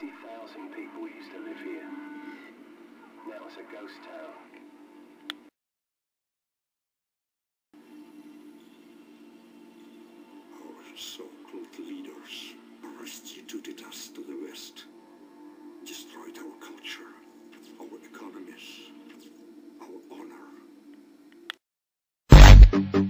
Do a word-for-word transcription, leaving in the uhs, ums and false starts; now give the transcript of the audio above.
fifty thousand people used to live here. Now it's a ghost town. Our so-called leaders prostituted us to the West, destroyed our culture, our economies, our honor.